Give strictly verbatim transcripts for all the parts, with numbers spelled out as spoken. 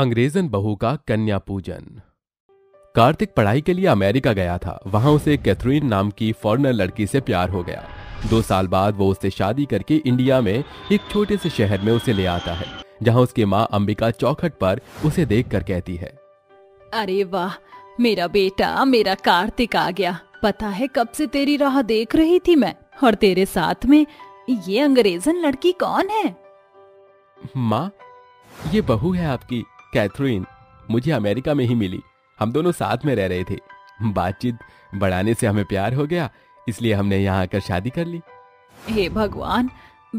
अंग्रेजन बहू का कन्या पूजन। कार्तिक पढ़ाई के लिए अमेरिका गया था। वहां उसे कैथरीन नाम की फॉरेनर लड़की से प्यार हो गया। दो साल बाद वो उससे शादी करके इंडिया में एक छोटे से शहर में उसे ले आता है, जहां उसकी माँ अंबिका चौखट पर उसे देखकर कहती है, अरे वाह, मेरा बेटा, मेरा कार्तिक आ गया। पता है कब से तेरी राह देख रही थी मैं, और तेरे साथ में ये अंग्रेजन लड़की कौन है? माँ, ये बहू है आपकी, कैथरीन। मुझे अमेरिका में ही मिली। हम दोनों साथ में रह रहे थे। बातचीत बढ़ाने से हमें प्यार हो गया, इसलिए हमने यहाँ आकर शादी कर ली। हे भगवान,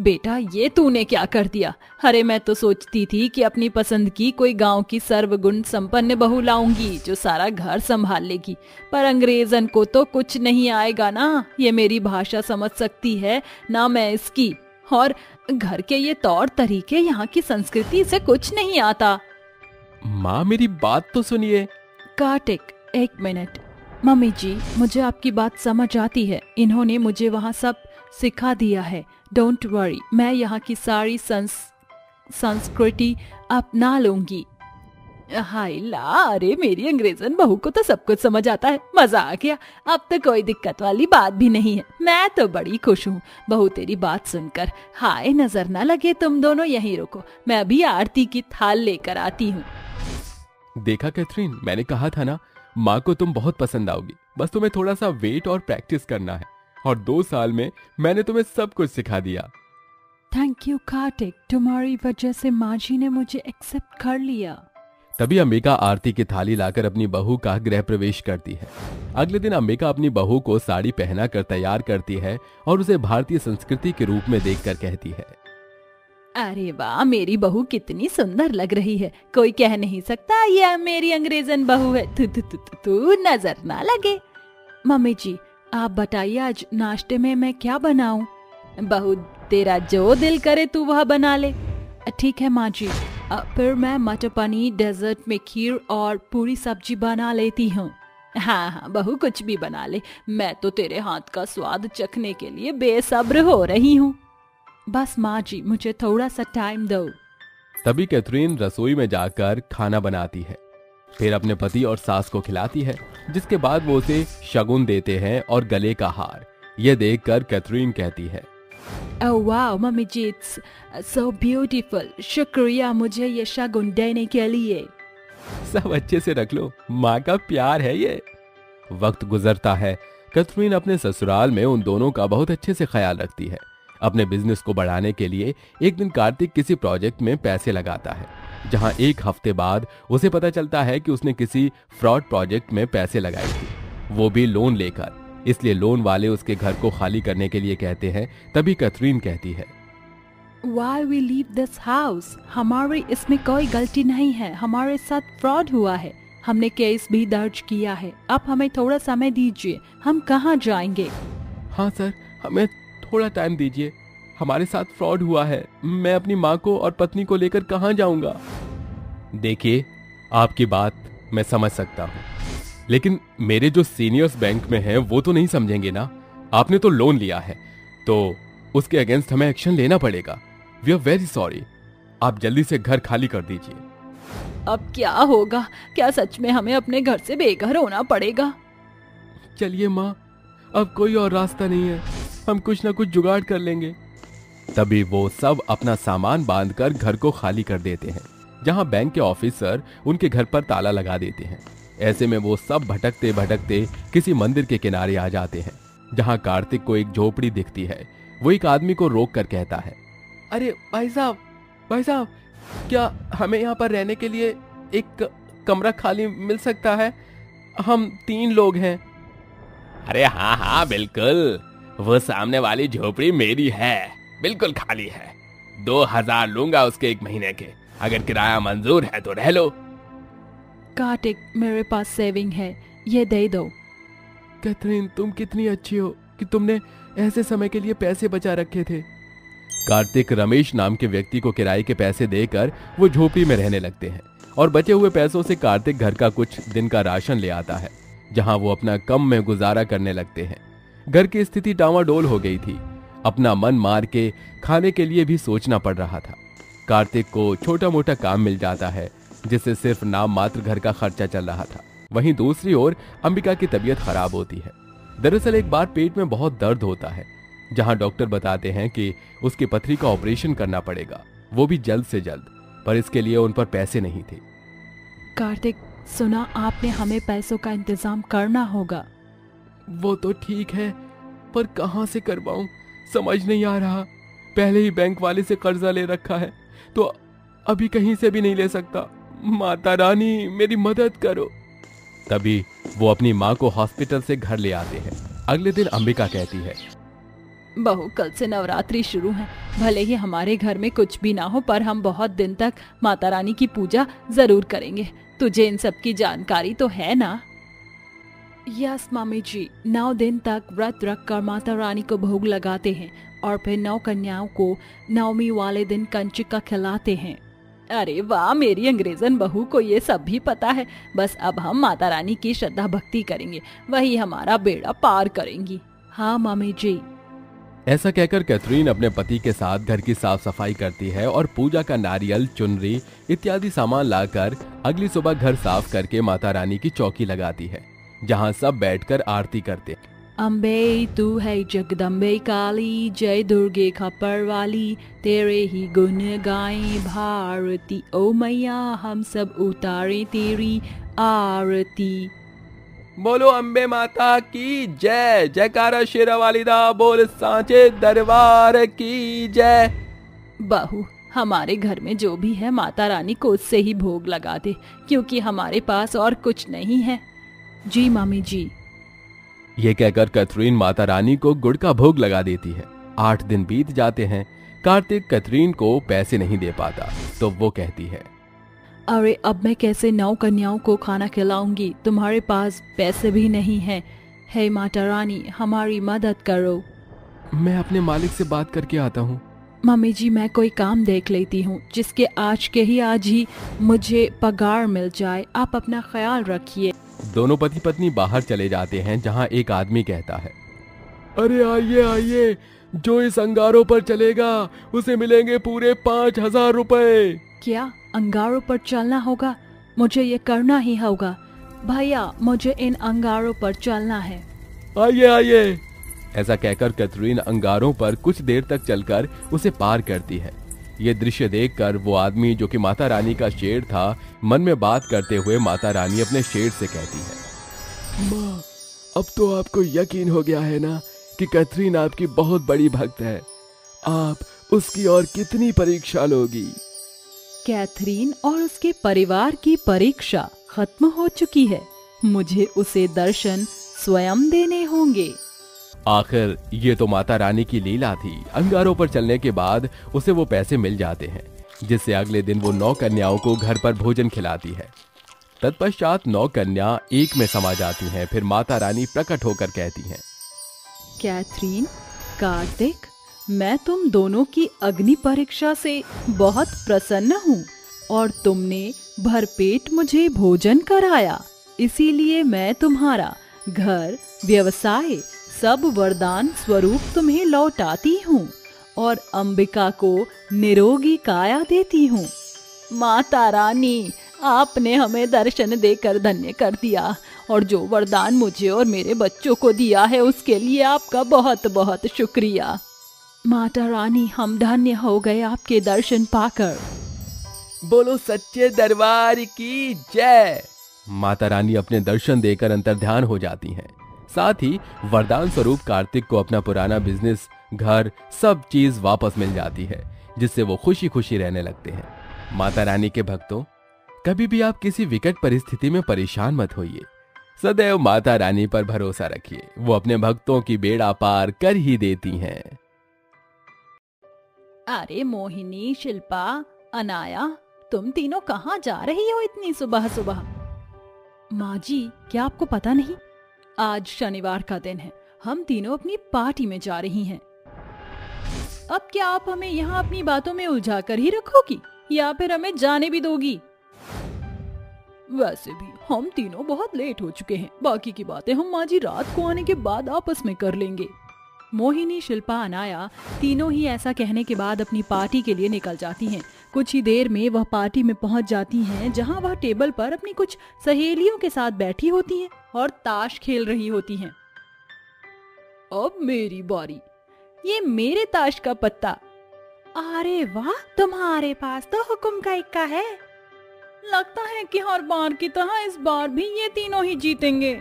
बेटा ये तूने क्या कर दिया? अरे मैं तो सोचती थी कि अपनी पसंद की कोई गांव की सर्वगुण संपन्न बहू लाऊंगी जो सारा घर संभाल लेगी, पर अंग्रेजन को तो कुछ नहीं आएगा ना। ये मेरी भाषा समझ सकती है ना मैं इसकी, और घर के ये तौर तरीके, यहाँ की संस्कृति से कुछ नहीं आता। माँ मेरी बात तो सुनिए। कार्तिक, एक मिनट। मम्मी जी, मुझे आपकी बात समझ आती है। इन्होंने मुझे वहाँ सब सिखा दिया है। डोंट वरी, मैं यहाँ की सारी संस संस्कृति अपना लूंगी। हाय ला, अरे मेरी अंग्रेजन बहू को तो सब कुछ समझ आता है। मजा आ गया, अब तो कोई दिक्कत वाली बात भी नहीं है। मैं तो बड़ी खुश हूँ बहू तेरी बात सुनकर। हाय, नजर ना लगे, तुम दोनों यहीं रुको, मैं अभी आरती की थाल लेकर आती हूँ। देखा कैथरीन, मैंने कहा था ना, माँ को तुम बहुत पसंद आओगी। बस तुम्हें थोड़ा सा वेट और प्रैक्टिस करना है, और दो साल में मैंने तुम्हें सब कुछ सिखा दिया। थैंक यू कार्तिक, तुम्हारी वजह से माँ जी ने मुझे एक्सेप्ट कर लिया। तभी अंबिका आरती की थाली लाकर अपनी बहू का गृह प्रवेश करती है। अगले दिन अंबिका अपनी बहू को साड़ी पहनाकर तैयार करती है और उसे भारतीय संस्कृति के रूप में देखकर कहती है, अरे वाह, मेरी बहू कितनी सुंदर लग रही है। कोई कह नहीं सकता यह मेरी अंग्रेजन बहू है। तू तू तू नजर ना लगे। मम्मी जी, आप बताइए आज नाश्ते में मैं क्या बनाऊं? बहू, तेरा जो दिल करे तू वह बना ले। ठीक है माँ जी, फिर मैं मटर पनीर, डेजर्ट में खीर और पूरी सब्जी बना लेती हूँ। हाँ हाँ बहू, कुछ भी बना ले, मैं तो तेरे हाथ का स्वाद चखने के लिए बेसब्र हो रही हूँ। बस माँ जी, मुझे थोड़ा सा टाइम दो। तभी कैथरीन रसोई में जाकर खाना बनाती है, फिर अपने पति और सास को खिलाती है, जिसके बाद वो उसे शगुन देते हैं और गले का हार। ये देखकर कैथरीन कहती है, oh wow mummy ji, it's so beautiful. शुक्रिया मुझे ये शगुन देने के लिए। सब अच्छे से रख लो, माँ का प्यार है ये। वक्त गुजरता है। कैथरीन अपने ससुराल में उन दोनों का बहुत अच्छे से ख्याल रखती है। अपने बिजनेस को बढ़ाने के लिए एक दिन कार्तिक किसी प्रोजेक्ट में पैसे लगाता है, जहां एक हफ्ते बाद उसे पता चलता है कि उसने किसी फ्रॉड प्रोजेक्ट में पैसे लगाए थे, वो भी लोन लेकर। इसलिए लोन वाले उसके घर को खाली करने के लिए कहते हैं। तभी कैथरीन कहती है, Why we leave this house? हमारे इसमें कोई गलती नहीं है, हमारे साथ फ्रॉड हुआ है, हमने केस भी दर्ज किया है। आप हमें थोड़ा समय दीजिए, हम कहाँ जाएंगे? हाँ सर, हमें थोड़ा टाइम दीजिए, हमारे साथ फ्रॉड हुआ है। मैं अपनी माँ को और पत्नी को लेकर कहाँ जाऊंगा? देखिए, आपकी बात मैं समझ सकता हूँ, लेकिन मेरे जो सीनियर्स बैंक में हैं वो तो नहीं समझेंगे ना। आपने तो लोन लिया है, तो उसके अगेंस्ट हमें एक्शन लेना पड़ेगा। वी आर वेरी सॉरी, आप जल्दी से घर खाली कर दीजिए। अब क्या होगा? क्या सच में हमें अपने घर से बेघर होना पड़ेगा? चलिए माँ, अब कोई और रास्ता नहीं है, हम कुछ ना कुछ जुगाड़ कर लेंगे। तभी वो सब अपना सामान बांधकर घर को खाली कर देते हैं, जहां बैंक के ऑफिसर उनके घर पर ताला लगा देते हैं। ऐसे में वो सब भटकते भटकते किसी मंदिर के किनारे आ जाते हैं, जहां कार्तिक को एक झोपड़ी दिखती है। वो एक आदमी को रोक कर कहता है, अरे भाई साहब, भाई साहब, क्या हमें यहाँ पर रहने के लिए एक कमरा खाली मिल सकता है? हम तीन लोग हैं। अरे हाँ हाँ बिल्कुल, वो सामने वाली झोपड़ी मेरी है, बिल्कुल खाली है। दो हजार लूंगा उसके एक महीने के, अगर किराया मंजूर है तो रह लो। कार्तिक, मेरे पास सेविंग है, ये दे दो। कैथरीन, तुम कितनी अच्छी हो कि तुमने ऐसे समय के लिए पैसे बचा रखे थे। कार्तिक रमेश नाम के व्यक्ति को किराए के पैसे देकर वो झोपड़ी में रहने लगते हैं, और बचे हुए पैसों से कार्तिक घर का कुछ दिन का राशन ले आता है, जहाँ वो अपना कम में गुजारा करने लगते हैं। घर की स्थिति डावाडोल हो गई थी। अपना मन मार के खाने के लिए भी सोचना पड़ रहा था। कार्तिक को छोटा मोटा काम मिल जाता है, जिससे सिर्फ नाम मात्र घर का खर्चा चल रहा था। वहीं दूसरी ओर अंबिका की तबीयत खराब होती है। दरअसल एक बार पेट में बहुत दर्द होता है, जहां डॉक्टर बताते हैं कि उसकी पथरी का ऑपरेशन करना पड़ेगा, वो भी जल्द से जल्द, पर इसके लिए उन पर पैसे नहीं थे। कार्तिक, सुना आपने, हमें पैसों का इंतजाम करना होगा। वो तो ठीक है, पर कहाँ से करवाऊं समझ नहीं आ रहा। पहले ही बैंक वाले से कर्जा ले रखा है, तो अभी कहीं से भी नहीं ले सकता। माता रानी, मेरी मदद करो। तभी वो अपनी माँ को हॉस्पिटल से घर ले आते हैं। अगले दिन अंबिका कहती है, बहू, कल से नवरात्रि शुरू है। भले ही हमारे घर में कुछ भी ना हो, पर हम बहुत दिन तक माता रानी की पूजा जरूर करेंगे। तुझे इन सब की जानकारी तो है ना? यस मामी जी, नौ दिन तक व्रत रख कर माता रानी को भोग लगाते हैं और फिर नौ कन्याओं को नवमी वाले दिन कंचिका खिलाते हैं। अरे वाह, मेरी अंग्रेजन बहू को ये सब भी पता है। बस अब हम माता रानी की श्रद्धा भक्ति करेंगे, वही हमारा बेड़ा पार करेंगी। हाँ मामी जी। ऐसा कहकर कैथरीन अपने पति के साथ घर की साफ सफाई करती है और पूजा का नारियल, चुनरी इत्यादि सामान लाकर अगली सुबह घर साफ करके माता रानी की चौकी लगाती है, जहाँ सब बैठकर आरती करते हैं। अम्बे तू है जगदम्बे काली, जय दुर्गे खपर वाली, तेरे ही गुण गाए भारती, ओ मैया हम सब उतारे तेरी आरती। बोलो अम्बे माता की जय, जयकारा शेरा वालिदा बोल सांचे दरबार की जय। बहू, हमारे घर में जो भी है माता रानी को उससे ही भोग लगा दे, क्योंकि हमारे पास और कुछ नहीं है। जी मामी जी। ये कहकर कैथरीन माता रानी को गुड़ का भोग लगा देती है। आठ दिन बीत जाते हैं। कार्तिक कैथरीन को पैसे नहीं दे पाता, तो वो कहती है, अरे अब मैं कैसे नौ कन्याओं को खाना खिलाऊंगी? तुम्हारे पास पैसे भी नहीं हैं। हे माता रानी, हमारी मदद करो। मैं अपने मालिक से बात करके आता हूँ। मम्मी जी, मैं कोई काम देख लेती हूँ जिसके आज के ही आज ही मुझे पगार मिल जाए। आप अपना ख्याल रखिए। दोनों पति पत्नी बाहर चले जाते हैं, जहां एक आदमी कहता है, अरे आइए आइए, जो इस अंगारों पर चलेगा उसे मिलेंगे पूरे पाँच हजार रुपए। क्या अंगारों पर चलना होगा? मुझे ये करना ही होगा। भैया, मुझे इन अंगारों पर चलना है। आइए आइए। ऐसा कहकर कैथरीन अंगारों पर कुछ देर तक चलकर उसे पार करती है। ये दृश्य देखकर वो आदमी, जो कि माता रानी का शेर था, मन में बात करते हुए माता रानी अपने शेर से कहती है, माँ, अब तो आपको यकीन हो गया है ना कि कैथरीन आपकी बहुत बड़ी भक्त है। आप उसकी और कितनी परीक्षा लोगी? कैथरीन और उसके परिवार की परीक्षा खत्म हो चुकी है। मुझे उसे दर्शन स्वयं देने होंगे। आखिर ये तो माता रानी की लीला थी। अंगारों पर चलने के बाद उसे वो पैसे मिल जाते हैं, जिससे अगले दिन वो नौ कन्याओं को घर पर भोजन खिलाती है। तत्पश्चात नौ कन्या एक में समा जाती हैं। फिर माता रानी प्रकट होकर कहती हैं, कैथरीन, कार्तिक, मैं तुम दोनों की अग्नि परीक्षा से बहुत प्रसन्न हूँ और तुमने भरपेट मुझे भोजन कराया। इसीलिए मैं तुम्हारा घर, व्यवसाय सब वरदान स्वरूप तुम्हें लौटाती हूँ और अंबिका को निरोगी काया देती हूँ। माता रानी, आपने हमें दर्शन देकर धन्य कर दिया और जो वरदान मुझे और मेरे बच्चों को दिया है उसके लिए आपका बहुत बहुत शुक्रिया। माता रानी, हम धन्य हो गए आपके दर्शन पाकर। बोलो सच्चे दरबार की जय। माता रानी अपने दर्शन देकर अंतर्ध्यान हो जाती हैं। साथ ही वरदान स्वरूप कार्तिक को अपना पुराना बिजनेस, घर, सब चीज वापस मिल जाती है, जिससे वो खुशी खुशी रहने लगते हैं। माता रानी के भक्तों, कभी भी आप किसी विकट परिस्थिति में परेशान मत होइए। सदैव माता रानी पर भरोसा रखिए, वो अपने भक्तों की बेड़ा पार कर ही देती हैं। अरे मोहिनी, शिल्पा, अनाया, तुम तीनों कहाँ जा रही हो इतनी सुबह सुबह? माँ जी, क्या आपको पता नहीं आज शनिवार का दिन है? हम तीनों अपनी पार्टी में जा रही हैं। अब क्या आप हमें यहाँ अपनी बातों में उलझा कर ही रखोगी या फिर हमें जाने भी दोगी? वैसे भी हम तीनों बहुत लेट हो चुके हैं। बाकी की बातें हम माँ जी रात को आने के बाद आपस में कर लेंगे। मोहिनी, शिल्पा, अनाया तीनों ही ऐसा कहने के बाद अपनी पार्टी के लिए निकल जाती हैं। कुछ ही देर में वह पार्टी में पहुंच जाती हैं, जहां वह टेबल पर अपनी कुछ सहेलियों के साथ बैठी होती हैं और ताश खेल रही होती हैं। अब मेरी बारी, ये मेरे ताश का पत्ता। अरे वाह, तुम्हारे पास तो हुक्म का इक्का है। लगता है कि हर बार की तरह इस बार भी ये तीनों ही जीतेंगे।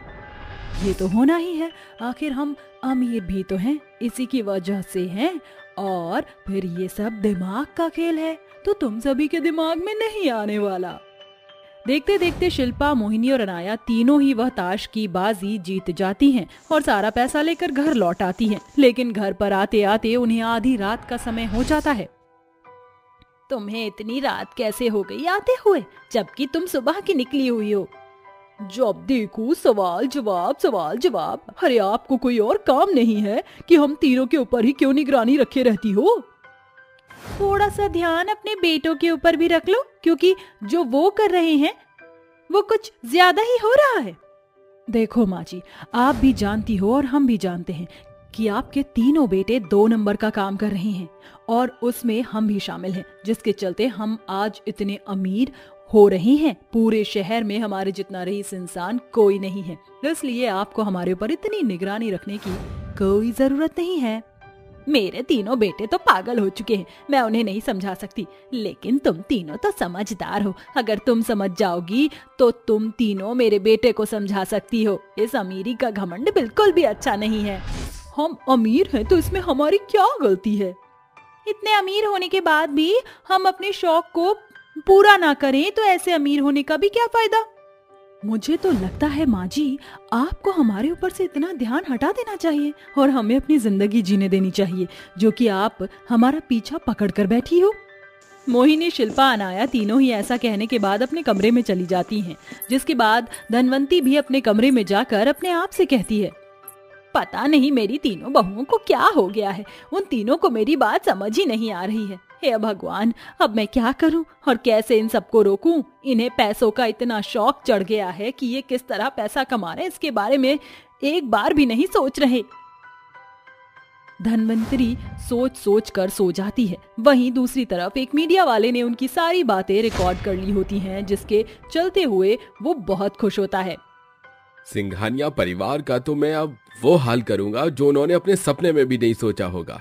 ये तो होना ही है, आखिर हम अमीर भी तो हैं, इसी की वजह से हैं, और फिर ये सब दिमाग का खेल है, तो तुम सभी के दिमाग में नहीं आने वाला। देखते देखते शिल्पा, मोहिनी और अनाया तीनों ही वह ताश की बाजी जीत जाती हैं और सारा पैसा लेकर घर लौट आती हैं। लेकिन घर पर आते आते उन्हें आधी रात का समय हो जाता है। तुम्हें इतनी रात कैसे हो गई आते हुए, जबकि तुम सुबह की निकली हुई हो। जब देखो सवाल जवाब सवाल जवाब, अरे आपको कोई और काम नहीं है कि हम तीनों के ऊपर ही क्यों निगरानी रखे रहती हो? थोड़ा सा ध्यान अपने बेटों के ऊपर भी रख लो, क्योंकि जो वो कर रहे हैं वो कुछ ज्यादा ही हो रहा है। देखो माँ जी, आप भी जानती हो और हम भी जानते हैं कि आपके तीनों बेटे दो नंबर का काम कर रहे हैं और उसमें हम भी शामिल हैं, जिसके चलते हम आज इतने अमीर हो रही हैं। पूरे शहर में हमारे जितना रईस इंसान कोई नहीं है, इसलिए आपको हमारे ऊपर इतनी निगरानी रखने की कोई जरूरत नहीं है। मेरे तीनों बेटे तो पागल हो चुके हैं, मैं उन्हें नहीं समझा सकती, लेकिन तुम तीनों तो समझदार हो। अगर तुम समझ जाओगी तो तुम तीनों मेरे बेटे को समझा सकती हो। इस अमीरी का घमंड बिल्कुल भी अच्छा नहीं है। हम अमीर हैं तो इसमें हमारी क्या गलती है? इतने अमीर होने के बाद भी हम अपने शौक को पूरा ना करें तो ऐसे अमीर होने का भी क्या फायदा? मुझे तो लगता है माँ जी, आपको हमारे ऊपर से इतना ध्यान हटा देना चाहिए और हमें अपनी जिंदगी जीने देनी चाहिए, जो कि आप हमारा पीछा पकड़ कर बैठी हो। मोहिनी, शिल्पा, अनाया तीनों ही ऐसा कहने के बाद अपने कमरे में चली जाती हैं, जिसके बाद धनवंती भी अपने कमरे में जाकर अपने आप से कहती है, पता नहीं मेरी तीनों बहुओं को क्या हो गया है, उन तीनों को मेरी बात समझ ही नहीं आ रही है। हे भगवान, अब मैं क्या करूं और कैसे इन सबको रोकूं? इन्हें पैसों का इतना शौक चढ़ गया है कि ये किस तरह पैसा कमा रहे इसके बारे में एक बार भी नहीं सोच रहे। धनवंतरी सोच सोच कर सो जाती है। वहीं दूसरी तरफ एक मीडिया वाले ने उनकी सारी बातें रिकॉर्ड कर ली होती हैं, जिसके चलते हुए वो बहुत खुश होता है। सिंघानिया परिवार का तो मैं अब वो हाल करूंगा जो उन्होंने अपने सपने में भी नहीं सोचा होगा।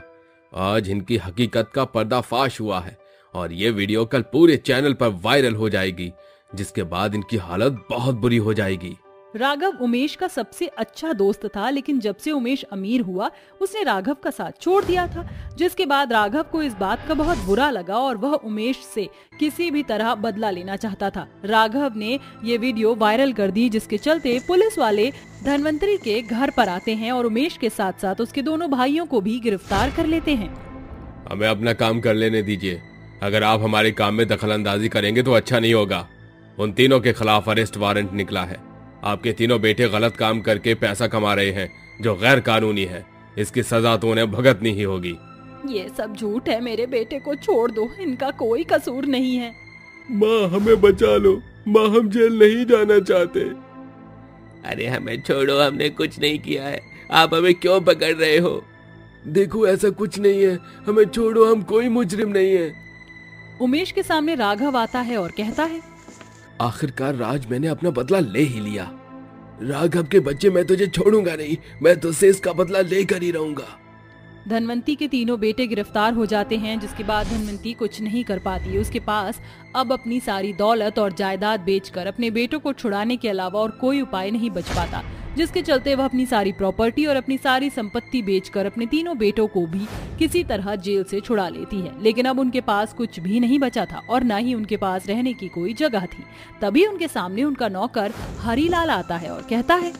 आज इनकी हकीकत का पर्दाफाश हुआ है और ये वीडियो कल पूरे चैनल पर वायरल हो जाएगी, जिसके बाद इनकी हालत बहुत बुरी हो जाएगी। राघव उमेश का सबसे अच्छा दोस्त था, लेकिन जब से उमेश अमीर हुआ उसने राघव का साथ छोड़ दिया था, जिसके बाद राघव को इस बात का बहुत बुरा लगा और वह उमेश से किसी भी तरह बदला लेना चाहता था। राघव ने ये वीडियो वायरल कर दी, जिसके चलते पुलिस वाले धनवंतरी के घर पर आते हैं और उमेश के साथ साथ उसके दोनों भाइयों को भी गिरफ्तार कर लेते हैं। हमें अपना काम कर लेने दीजिए, अगर आप हमारे काम में दखल अंदाजी करेंगे तो अच्छा नहीं होगा। उन तीनों के खिलाफ अरेस्ट वारंट निकला है। आपके तीनों बेटे गलत काम करके पैसा कमा रहे हैं जो गैर कानूनी है, इसकी सजा तो उन्हें भुगतनी ही होगी। ये सब झूठ है, मेरे बेटे को छोड़ दो, इनका कोई कसूर नहीं है। माँ हमें बचा लो, माँ हम जेल नहीं जाना चाहते। अरे हमें छोड़ो, हमने कुछ नहीं किया है, आप हमें क्यों पकड़ रहे हो? देखो ऐसा कुछ नहीं है, हमें छोड़ो, हम कोई मुजरिम नहीं है। उमेश के सामने राघव आता है और कहता है, आखिरकार आज मैंने अपना बदला ले ही लिया। राघव के बच्चे, मैं तुझे छोड़ूंगा नहीं, मैं तुझसे इसका बदला लेकर ही रहूंगा। धनवंती के तीनों बेटे गिरफ्तार हो जाते हैं, जिसके बाद धनवंती कुछ नहीं कर पाती। उसके पास अब अपनी सारी दौलत और जायदाद बेचकर अपने बेटों को छुड़ाने के अलावा और कोई उपाय नहीं बच पाता, जिसके चलते वह अपनी सारी प्रॉपर्टी और अपनी सारी संपत्ति बेचकर अपने तीनों बेटों को भी किसी तरह जेल से छुड़ा लेती है। लेकिन अब उनके पास कुछ भी नहीं बचा था और न ही उनके पास रहने की कोई जगह थी। तभी उनके सामने उनका नौकर हरिलाल आता है और कहता है,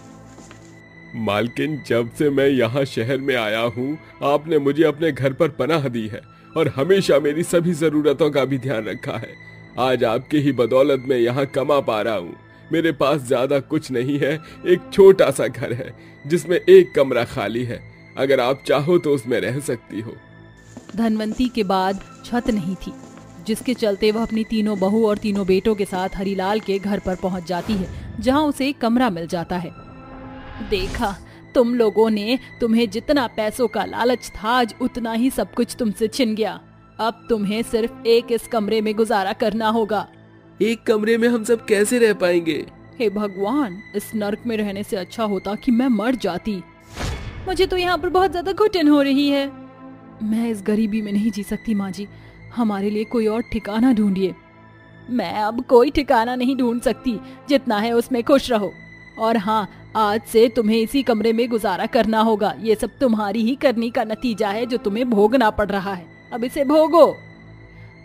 मालकिन, जब से मैं यहाँ शहर में आया हूँ आपने मुझे अपने घर पर पनाह दी है और हमेशा मेरी सभी जरूरतों का भी ध्यान रखा है। आज आपके ही बदौलत मैं यहाँ कमा पा रहा हूँ। मेरे पास ज्यादा कुछ नहीं है, एक छोटा सा घर है जिसमें एक कमरा खाली है, अगर आप चाहो तो उसमें रह सकती हो। धनवंती के बाद छत नहीं थी, जिसके चलते वह अपनी तीनों बहू और तीनों बेटों के साथ हरिलाल के घर पर पहुंच जाती है, जहां उसे एक कमरा मिल जाता है। देखा तुम लोगों ने, तुम्हें जितना पैसों का लालच था आज उतना ही सब कुछ तुमसे छिन गया। अब तुम्हें सिर्फ एक इस कमरे में गुजारा करना होगा। एक कमरे में हम सब कैसे रह पाएंगे? हे भगवान, इस नर्क में रहने से अच्छा होता कि मैं मर जाती। मुझे तो यहाँ पर बहुत ज्यादा घुटन हो रही है। मैं इस गरीबी में नहीं जी सकती माँ जी, हमारे लिए कोई और ठिकाना ढूंढिए। मैं अब कोई ठिकाना नहीं ढूंढ सकती, जितना है उसमें खुश रहो। और हाँ, आज से तुम्हें इसी कमरे में गुजारा करना होगा। ये सब तुम्हारी ही करनी का नतीजा है जो तुम्हें भोगना पड़ रहा है। अब इसे भोगो।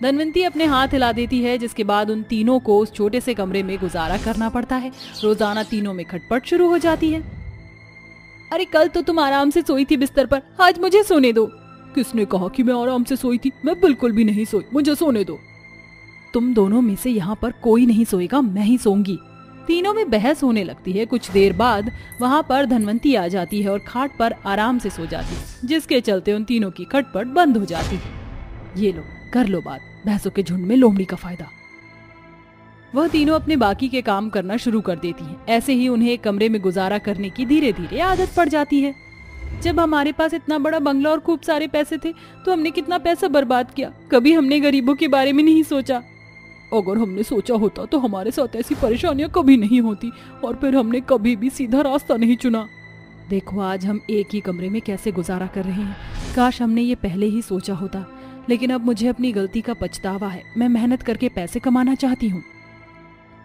धनवंती अपने हाथ हिला देती है, जिसके बाद उन तीनों को उस छोटे से कमरे में गुजारा करना पड़ता है। रोजाना तीनों में खटपट शुरू हो जाती है। अरे कल तो तुम आराम से सोई थी बिस्तर पर, आज मुझे सोने दो। किसने कहा कि मैं आराम से सोई थी? मैं बिल्कुल भी नहीं सोई, मुझे सोने दो। तुम दोनों में से यहाँ पर कोई नहीं सोएगा, मैं ही सोऊंगी। तीनों में बहस होने लगती है। कुछ देर बाद वहाँ पर धनवंती आ जाती है और खाट पर आराम से सो जाती है, जिसके चलते उन तीनों की खटपट बंद हो जाती है। ये लो, कर लो बात, भैंसों के झुंड में लोमड़ी का फायदा। वह तीनों अपने बाकी के काम करना शुरू कर देती हैं। ऐसे ही उन्हें एक कमरे में गुजारा करने की धीरे धीरे आदत पड़ जाती है। जब हमारे पास इतना बड़ा बंगला और खूब सारे पैसे थे तो हमने कितना पैसा बर्बाद किया। कभी हमने गरीबों के बारे में नहीं सोचा। अगर हमने सोचा होता तो हमारे साथ ऐसी परेशानियां कभी नहीं होती, और फिर हमने कभी भी सीधा रास्ता नहीं चुना। देखो, आज हम एक ही कमरे में कैसे गुजारा कर रहे हैं। काश हमने ये पहले ही सोचा होता। लेकिन अब मुझे अपनी गलती का पछतावा है। मैं मेहनत करके पैसे कमाना चाहती हूँ।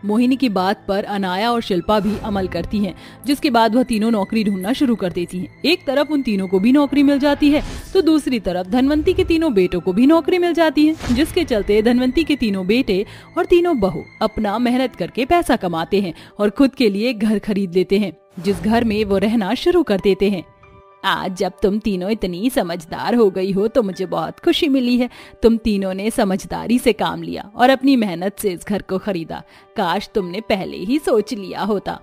मोहिनी की बात पर अनाया और शिल्पा भी अमल करती हैं, जिसके बाद वह तीनों नौकरी ढूंढना शुरू कर देती हैं। एक तरफ उन तीनों को भी नौकरी मिल जाती है, तो दूसरी तरफ धनवंती के तीनों बेटों को भी नौकरी मिल जाती है, जिसके चलते धनवंती के तीनों बेटे और तीनों बहू अपना मेहनत करके पैसा कमाते हैं और खुद के लिए घर खरीद लेते हैं, जिस घर में वो रहना शुरू कर देते हैं। आज जब तुम तीनों इतनी समझदार हो गई हो तो मुझे बहुत खुशी मिली है। तुम तीनों ने समझदारी से काम लिया और अपनी मेहनत से इस घर को खरीदा। काश तुमने पहले ही सोच लिया होता।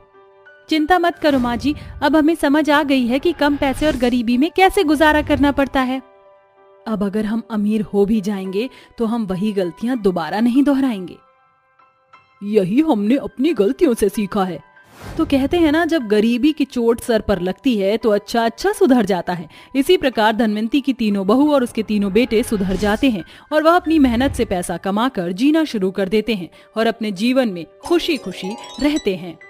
चिंता मत करो माँ जी, अब हमें समझ आ गई है कि कम पैसे और गरीबी में कैसे गुजारा करना पड़ता है। अब अगर हम अमीर हो भी जाएंगे तो हम वही गलतियाँ दोबारा नहीं दोहराएंगे। यही हमने अपनी गलतियों से सीखा है। तो कहते हैं ना, जब गरीबी की चोट सर पर लगती है तो अच्छा अच्छा सुधर जाता है। इसी प्रकार धनवंती की तीनों बहू और उसके तीनों बेटे सुधर जाते हैं और वह अपनी मेहनत से पैसा कमाकर जीना शुरू कर देते हैं और अपने जीवन में खुशी खुशी रहते हैं।